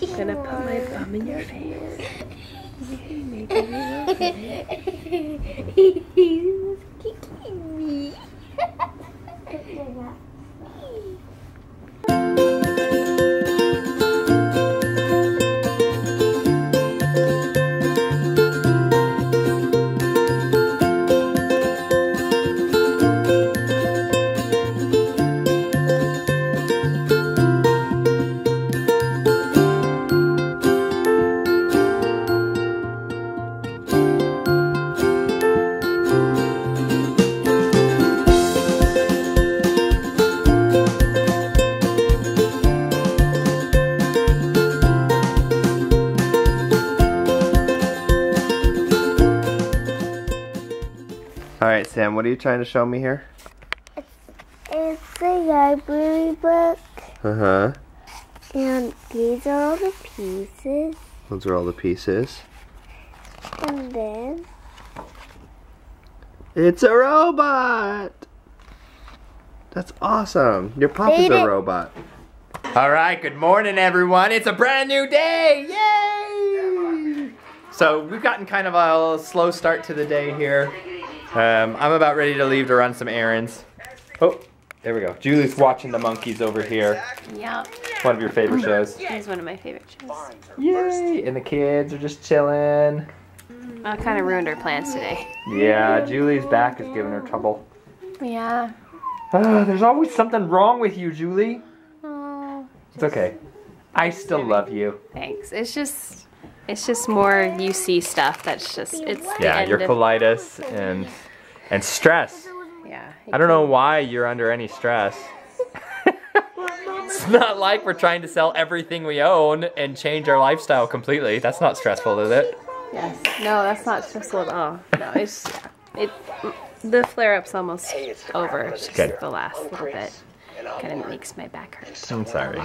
I'm gonna put my bum in your face. You're making me look good. He's kicking me. Alright, Sam, what are you trying to show me here? It's a library book. Uh-huh. And these are all the pieces. Those are all the pieces. And then... it's a robot! That's awesome. Your papa's a robot. Alright, good morning, everyone. It's a brand new day! Yay! So, we've gotten kind of a slow start to the day here. I'm about ready to leave to run some errands. Oh, there we go. Julie's watching the monkeys over here. Yep. One of your favorite shows. It's one of my favorite shows. Yay! And the kids are just chilling. I kind of ruined our plans today. Yeah, Julie's back is giving her trouble. Yeah. There's always something wrong with you, Julie. Oh, it's okay. I still love you. Thanks. It's just more UC stuff that's just, it's yeah, your colitis and stress. Yeah. I don't know why you're under any stress. It's not like we're trying to sell everything we own and change our lifestyle completely. That's not stressful, is it? Yes. No, that's not stressful at all. No, it's, the flare-up's almost over. It's just the last little bit. Kind of makes my back hurt. I'm sorry.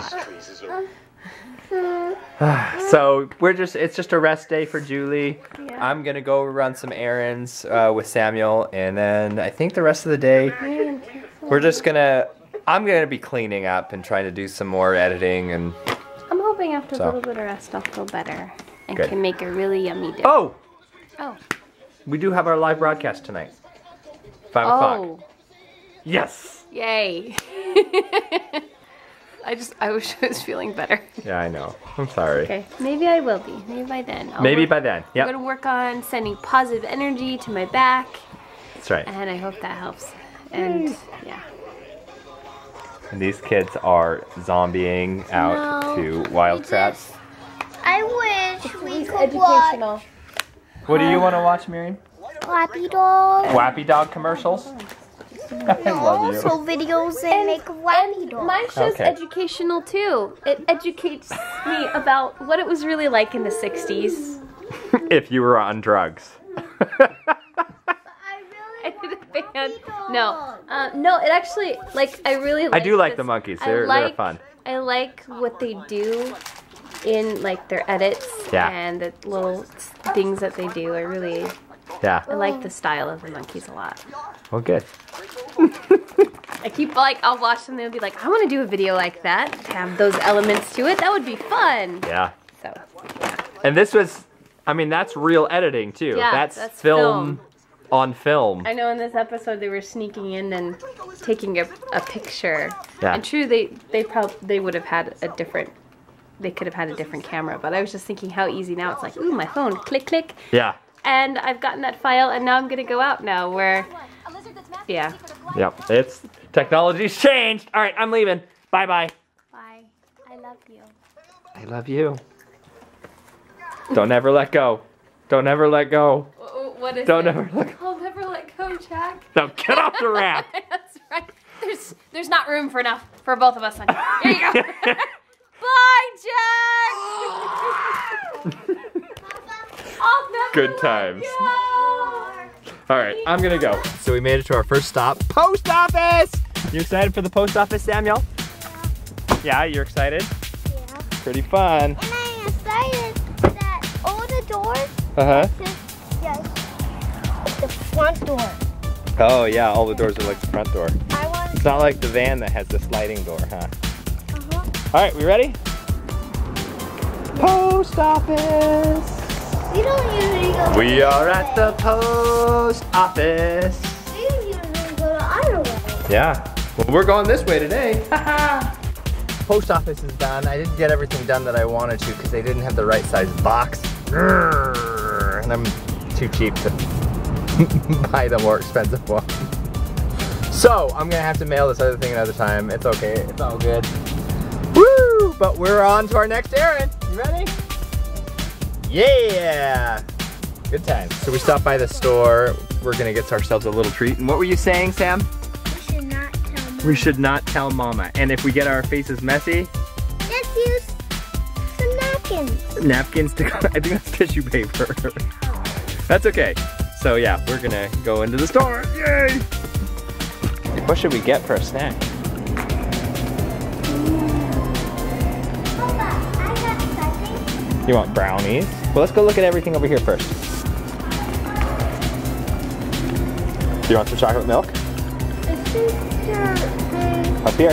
So it's just a rest day for Julie. Yeah. I'm gonna go run some errands with Samuel, and then I think the rest of the day we're just gonna, I'm gonna be cleaning up and trying to do some more editing, and I'm hoping after a little bit of rest I'll feel better and can make a really yummy dinner. Oh! Oh. We do have our live broadcast tonight. 5 o'clock. Yes! Yay! I wish I was feeling better. Yeah, I know. I'm sorry. Okay, maybe I will be. Maybe by then. Yep. I'm going to work on sending positive energy to my back. That's right. And I hope that helps. And yeah. And these kids are zombieing out to wild traps. I wish we could watch. What do you want to watch, Miriam? Wappy Dog. Wappy Dog commercials? I love you. Also videos and make wacky dolls. My show's educational too. It educates me about what it was really like in the 60s. If you were on drugs. I did a band. No. No, it actually, like, I really like the monkeys. They're fun. I like what they do in, like, their edits and the little things that they do. I like the style of the monkeys a lot. Well, good. I keep, like, I'll watch them, they'll be like, I want to do a video like that, have those elements to it, that would be fun. Yeah. So, yeah. And this was, I mean, that's real editing, too. Yeah, that's film on film. I know in this episode they were sneaking in and taking a picture. Yeah. And true, they would have had a different... they could have had a different camera, but I was just thinking how easy now. It's like, ooh, my phone, click, click. Yeah. And I've gotten that file, and now I'm going to go out now where... yeah. Yep. It's technology's changed. All right, I'm leaving. Bye bye. Bye. I love you. I love you. Don't ever let go. Don't ever let go. What is it? Don't ever let go. I'll never let go, Jack. No, get off the ramp. That's right. There's not room for enough for both of us. There you go. Bye, Jack. Good times. Alright, I'm gonna go. So we made it to our first stop, post office! You excited for the post office, Samuel? Yeah, you're excited? Yeah. Pretty fun. And I'm excited that all the doors the front door. Oh yeah, all the doors are like the front door. It's not like the van that has the sliding door, huh? Alright, we ready? post office. We don't usually go to We are at the post office. We usually go to either way. Yeah. Well, we're going this way today. Post office is done. I didn't get everything done that I wanted to because they didn't have the right size box. And I'm too cheap to buy the more expensive one. So I'm gonna have to mail this other thing another time. It's okay, it's all good. Woo! But we're on to our next errand. You ready? Yeah! Good time. So we stopped by the store. We're gonna get ourselves a little treat. And what were you saying, Sam? We should not tell Mama. And if we get our faces messy, let's use some napkins. Napkins to go, I think that's tissue paper. That's okay. So yeah, we're gonna go into the store. Yay! What should we get for a snack? You want brownies? Well, let's go look at everything over here first. Do you want some chocolate milk? Up here.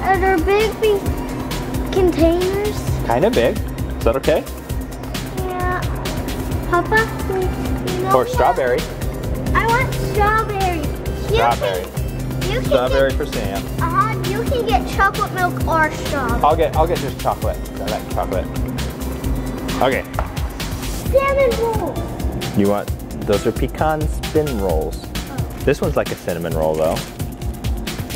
Are there big, big containers? Kind of big. Is that okay? Yeah. Papa, you know or strawberry. I want strawberry. Strawberry. You can strawberry get, for Sam. You can get chocolate milk or strawberry. I'll get just chocolate. I like chocolate. Okay. Cinnamon rolls. You want? Those are pecan spin rolls. Oh. This one's like a cinnamon roll though.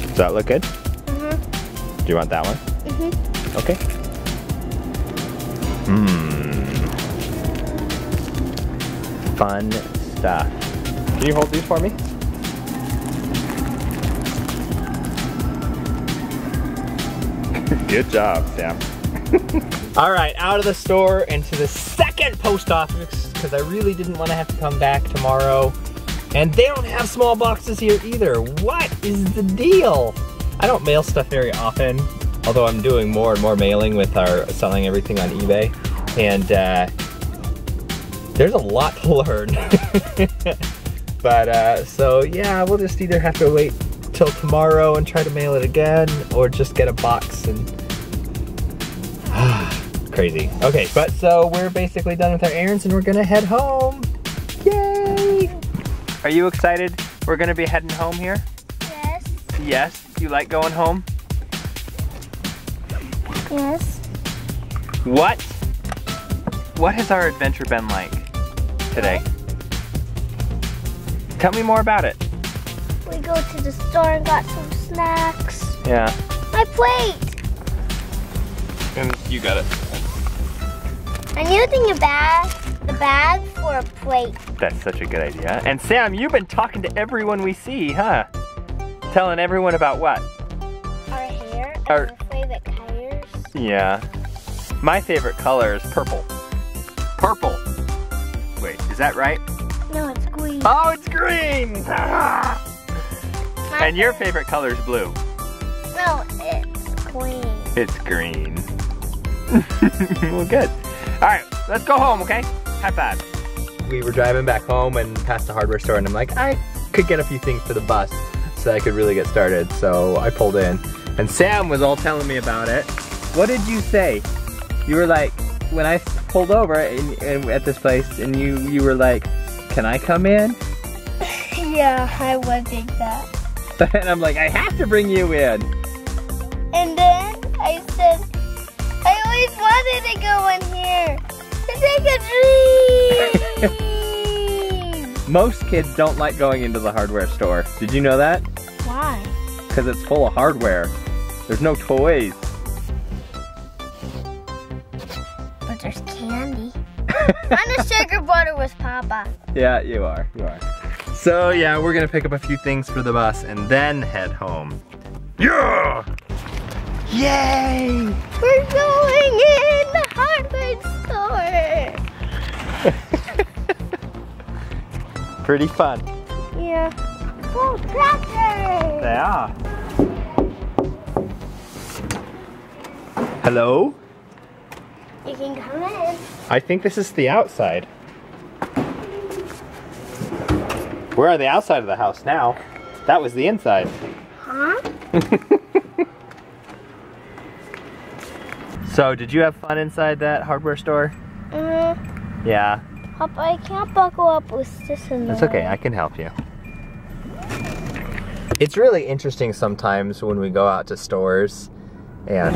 Does that look good? Mm-hmm. Do you want that one? Mm-hmm. Okay. Mmm. Fun stuff. Can you hold these for me? Good job, Sam. All right, out of the store into the second post office because I really didn't want to have to come back tomorrow. And they don't have small boxes here either. What is the deal? I don't mail stuff very often, although I'm doing more and more mailing with our selling everything on eBay. And there's a lot to learn. But so yeah, we'll just either have to wait till tomorrow and try to mail it again or just get a box and crazy. Okay, but so we're basically done with our errands and we're gonna head home. Yay! Are you excited? We're gonna be heading home here? Yes. Yes? You like going home? Yes. What? What has our adventure been like today? Yes. Tell me more about it. We go to the store and got some snacks. Yeah. My plate! And you got it. I'm using a bag. The bag for a plate. That's such a good idea. And Sam, you've been talking to everyone we see, huh? Telling everyone about what? Our hair and our favorite colors. Yeah. My favorite color is purple. Purple. Wait, is that right? No, it's green. Oh, it's green! And your favorite color is blue. No, it's green. It's green. Well, good. All right, let's go home, okay? High five. We were driving back home and past the hardware store and I'm like, I could get a few things for the bus so I could really get started. So I pulled in and Sam was all telling me about it. What did you say? You were like, when I pulled over and at this place and you were like, can I come in? Yeah, I would think that. And I'm like, I have to bring you in. And then I said, I always wanted to go in here. It's like a dream! Most kids don't like going into the hardware store. Did you know that? Why? Because it's full of hardware. There's no toys. But there's candy. I'm a sugar butter with Papa. Yeah, you are. You are. So yeah, we're gonna pick up a few things for the bus and then head home. Yeah! Yay! We're going in the hardware store! Pretty fun. Yeah. Oh, crackers! They are. Hello? You can come in. I think this is the outside. We're on the outside of the house now. That was the inside. Huh? So did you have fun inside that hardware store? Mm-hmm. Yeah. I can't buckle up with this in there. That's okay, I can help you. It's really interesting sometimes when we go out to stores and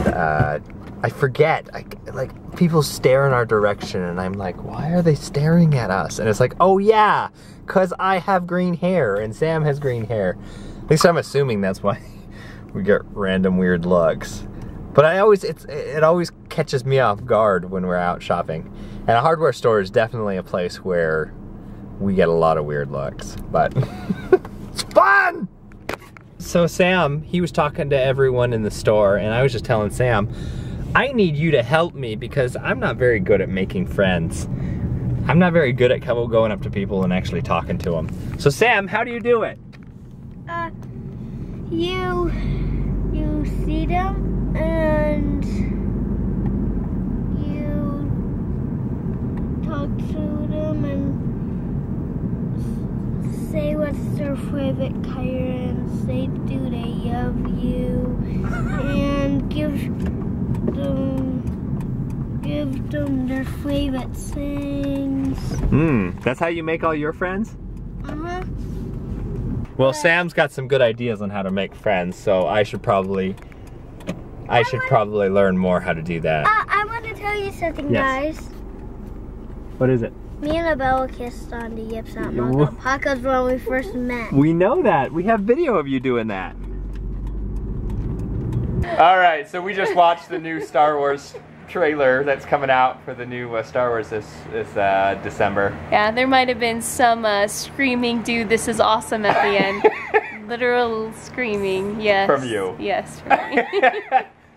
I forget, like people stare in our direction and I'm like, why are they staring at us? And it's like, oh yeah, cause I have green hair and Sam has green hair. At least I'm assuming that's why we get random weird looks. But I always, it always catches me off guard when we're out shopping. And a hardware store is definitely a place where we get a lot of weird looks, but it's fun! So Sam, he was talking to everyone in the store and I was just telling Sam, I need you to help me because I'm not very good at making friends. I'm not very good at going up to people and actually talking to them. So Sam, how do you do it? You see them and you talk to them and say what's their favorite color and say do they love you and give them their favorite things. That's how you make all your friends? Uh-huh. Well, Sam's got some good ideas on how to make friends, so I should probably learn more how to do that. I want to tell you something, guys. What is it? Me and Abella kissed on the yips at Paco's when we first met. We know that. We have video of you doing that. All right, so we just watched the new Star Wars trailer that's coming out for the new Star Wars this December. Yeah, there might have been some screaming, dude, this is awesome at the end. Literal screaming, yes. From you. Yes, from me.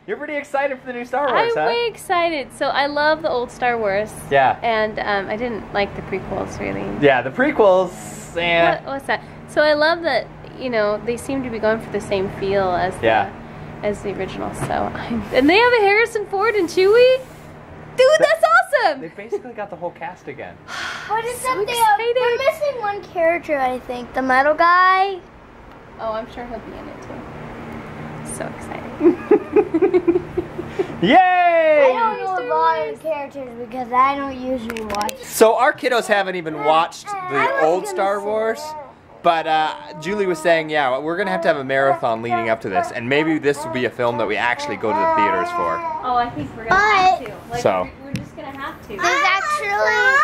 You're pretty excited for the new Star Wars, huh? I'm way excited. So I love the old Star Wars. Yeah. And I didn't like the prequels, really. Yeah, the prequels, and what's that? So I love that, you know, they seem to be going for the same feel as the original, so and they have a Harrison Ford and Chewie? Dude, that's awesome! They basically got the whole cast again. What is so exciting. We're missing one character, I think. The metal guy. Oh, I'm sure he'll be in it too. So exciting. Yay! I don't know a lot of characters because I don't usually watch. So our kiddos haven't even watched the old Star Wars. But Julie was saying, yeah, we're going to have a marathon leading up to this, and maybe this will be a film that we actually go to the theaters for. Oh, I think we're going to have to. Like, so. We're just going to have to. There's actually,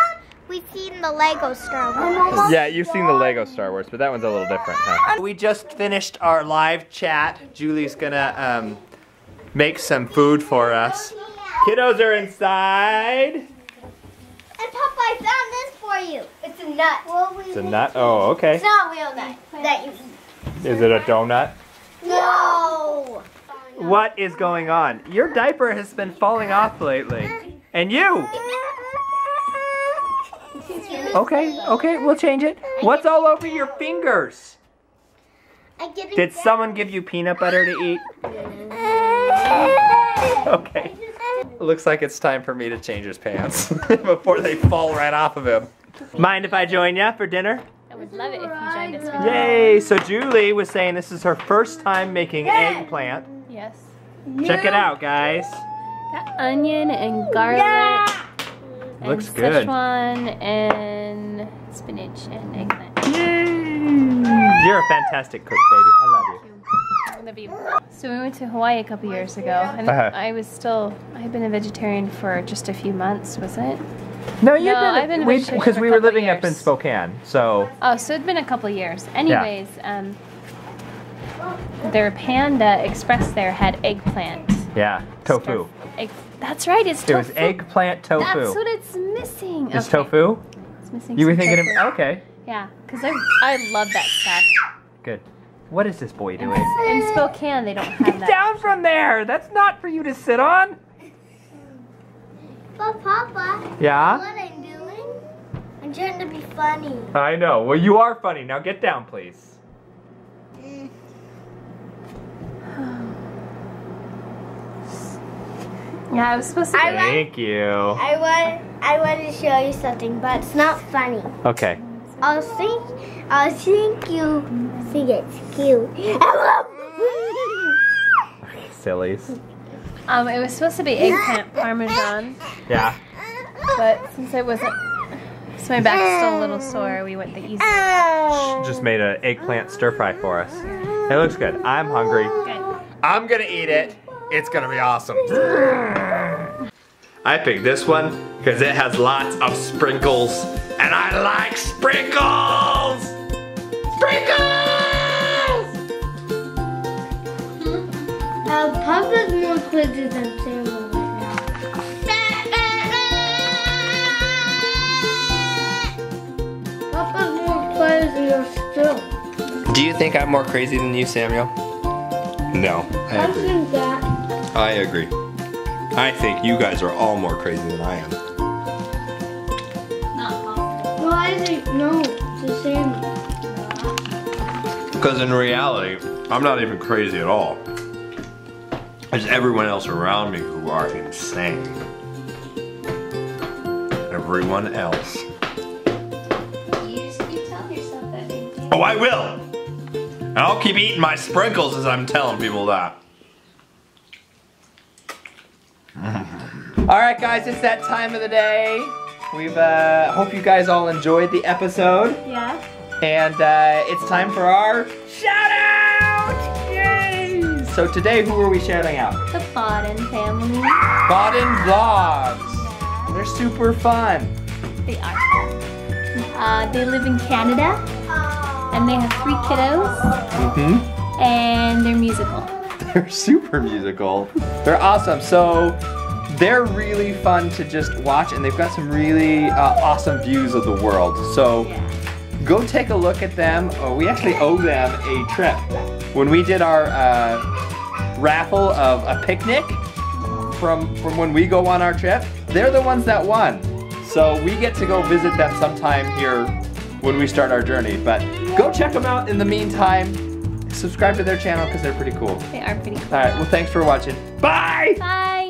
we've seen the Lego Star Wars. Yeah, you've seen the Lego Star Wars, but that one's a little different, huh? We just finished our live chat. Julie's going to make some food for us. Kiddos are inside. And Papa, I found this for you. It's a nut. It's a nut? Oh, okay. It's not a real nut that you eat. Is it a donut? No! What is going on? Your diaper has been falling off lately. And you! Okay, okay, we'll change it. What's all over your fingers? Did someone give you peanut butter to eat? Okay. Looks like it's time for me to change his pants before they fall right off of him. Mind if I join you for dinner? I would love it if you joined us for dinner. Yay! So Julie was saying this is her first time making eggplant. Yes. Check it out, guys. Got onion and garlic. Yeah. And looks good. Sichuan and spinach and eggplant. Yay! You're a fantastic cook, baby. I love you. So we went to Hawaii a couple years ago, and I've been a vegetarian for just a few months, was it? No, I've been a vegetarian because we were living up in Spokane, so. Oh, so it'd been a couple years. Anyways, their Panda Express there had eggplant. Yeah, tofu. That's right, it's tofu. It was eggplant tofu. That's what it's missing. It's tofu? It's missing tofu. Okay. Yeah, because I love that stuff. Good. What is this boy doing? In Spokane, they don't have that. Get down from there! That's not for you to sit on! But Papa, yeah? What I'm doing? I'm trying to be funny. I know. Well, you are funny. Now get down, please. Yeah, I was supposed to... I wanted to show you something, but it's not funny. Okay. I think you think it's cute. Sillies. It was supposed to be eggplant parmesan. Yeah. But since it wasn't, so my back's still a little sore, we went the easy way. She just made an eggplant stir fry for us. It looks good. I'm hungry. Good. I'm gonna eat it. It's gonna be awesome. I picked this one because it has lots of sprinkles, and I like sprinkles! Sprinkles! Papa's more crazy than Samuel right now. Papa's more crazier still. Do you think I'm more crazy than you, Samuel? No, I agree. I agree. I think you guys are all more crazy than I am. Well, I think no, it's the same. Because in reality, I'm not even crazy at all. It's everyone else around me who are insane. Everyone else. You just keep telling yourself that. Oh, I will! And I'll keep eating my sprinkles as I'm telling people that. Alright guys, it's that time of the day. We've hope you guys all enjoyed the episode. Yeah. And it's time for our shout out! Yay! So today, who are we shouting out? The Bawden family. Bawden Vlogs. Yeah. They're super fun. They are fun. They live in Canada. And they have 3 kiddos. Mm-hmm. And they're musical. They're super musical. They're awesome. So they're really fun to just watch, and they've got some really awesome views of the world. So go take a look at them. Oh, we actually owe them a trip. When we did our raffle of a picnic from when we go on our trip, they're the ones that won. So we get to go visit them sometime here when we start our journey. But go check them out in the meantime. Subscribe to their channel because they're pretty cool. They are pretty cool. All right, well, thanks for watching. Bye! Bye!